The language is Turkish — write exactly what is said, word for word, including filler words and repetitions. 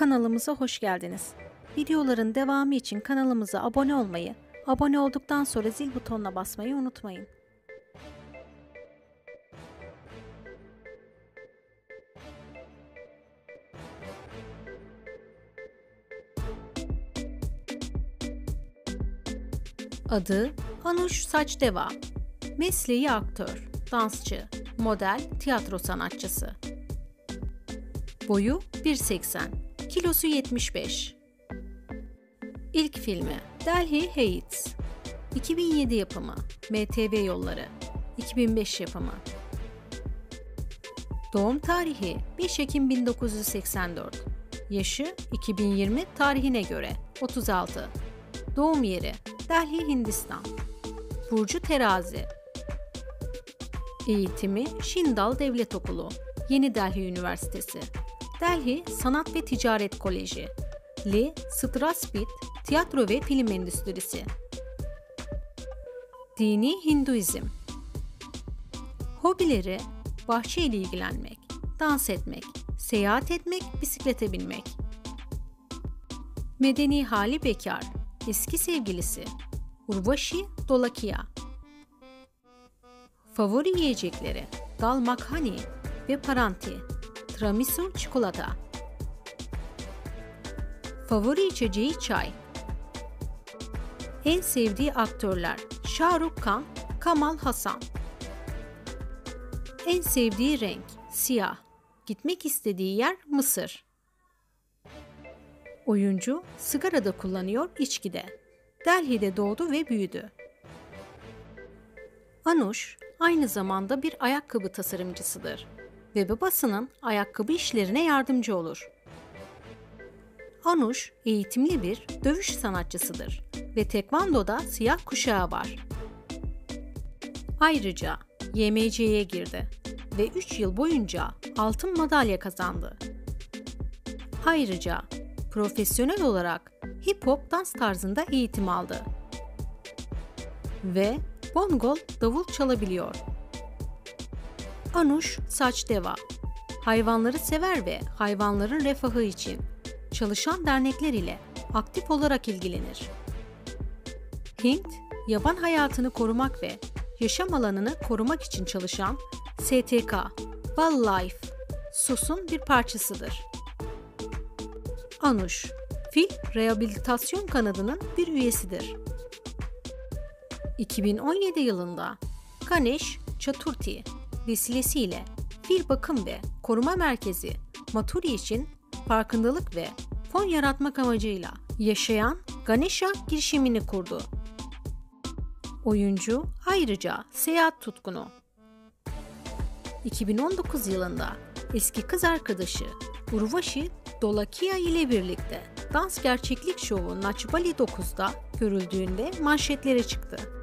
Kanalımıza hoş geldiniz. Videoların devamı için kanalımıza abone olmayı, abone olduktan sonra zil butonuna basmayı unutmayın. Adı Anuj Sachdeva. Mesleği aktör, dansçı, model, tiyatro sanatçısı. Boyu bir seksen, kilosu yetmiş beş. İlk filmi Delhi Heights, iki bin yedi yapımı, M T V Yolları, iki bin beş yapımı. Doğum tarihi beş Ekim bin dokuz yüz seksen dört, yaşı iki bin yirmi tarihine göre otuz altı, doğum yeri Delhi, Hindistan, burcu Terazi, eğitimi Shindal Devlet Okulu, Yeni Delhi Üniversitesi, Delhi Sanat ve Ticaret Koleji, L. Strasburt, Tiyatro ve Film Endüstrisi. Dini Hinduizm. Hobileri bahçeyle ilgilenmek, dans etmek, seyahat etmek, bisiklete binmek. Medeni hali bekar, eski sevgilisi Urvashi Dholakia. Favori yiyecekleri dal makhani ve paranti, tiramisu çikolata. Favori içeceği çay. En sevdiği aktörler Shahrukh Khan, Kamal Hasan. En sevdiği renk siyah. Gitmek istediği yer Mısır. Oyuncu sigara da kullanıyor, içkide. Delhi'de doğdu ve büyüdü. Anuj aynı zamanda bir ayakkabı tasarımcısıdır ve babasının ayakkabı işlerine yardımcı olur. Anuj eğitimli bir dövüş sanatçısıdır ve tekvandoda siyah kuşağı var. Ayrıca Y M C'ye girdi ve üç yıl boyunca altın madalya kazandı. Ayrıca profesyonel olarak hip-hop dans tarzında eğitim aldı ve bongol davul çalabiliyor. Anuj Sachdeva, hayvanları sever ve hayvanların refahı için çalışan dernekler ile aktif olarak ilgilenir. Hint, yaban hayatını korumak ve yaşam alanını korumak için çalışan S T K, Wildlife, S O S'un bir parçasıdır. Anuj, Fil Rehabilitasyon Kanadı'nın bir üyesidir. iki bin on yedi yılında Ganesh Chaturthi vesilesiyle Fil Bakım ve Koruma Merkezi Maturi için farkındalık ve fon yaratmak amacıyla yaşayan Ganesha girişimini kurdu. Oyuncu ayrıca seyahat tutkunu. iki bin on dokuz yılında eski kız arkadaşı Urvashi Dholakia ile birlikte dans gerçeklik şovu Naçbali dokuz'da görüldüğünde manşetlere çıktı.